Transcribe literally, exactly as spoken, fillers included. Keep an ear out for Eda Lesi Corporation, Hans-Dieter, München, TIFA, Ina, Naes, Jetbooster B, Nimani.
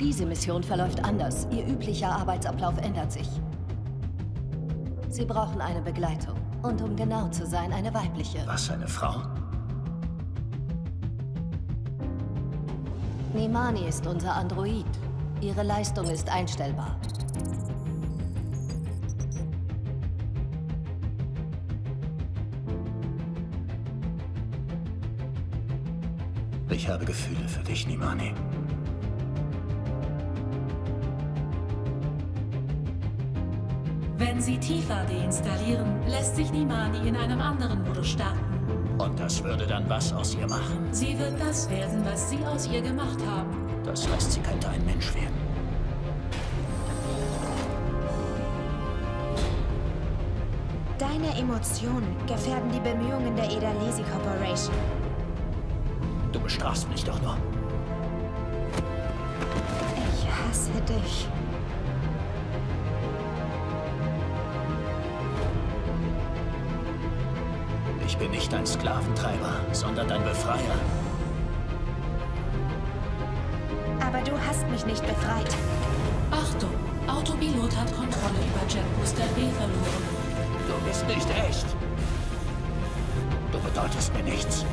Diese Mission verläuft anders. Ihr üblicher Arbeitsablauf ändert sich. Sie brauchen eine Begleitung. Und um genau zu sein, eine weibliche. Was, eine Frau? Nimani ist unser Android. Ihre Leistung ist einstellbar. Ich habe Gefühle für dich, Nimani. Wenn Sie T I F A deinstallieren, lässt sich Nimani in einem anderen Modus starten. Und das würde dann was aus ihr machen? Sie wird das werden, was Sie aus ihr gemacht haben. Das heißt, sie könnte ein Mensch werden. Deine Emotionen gefährden die Bemühungen der Eda Lesi Corporation. Du bestrafst mich doch nur. Ich hasse dich. Ich bin nicht ein Sklaventreiber, sondern ein Befreier. Aber du hast mich nicht befreit. Achtung! Autopilot hat Kontrolle über Jetbooster B verloren. Du bist nicht echt. Du bedeutest mir nichts.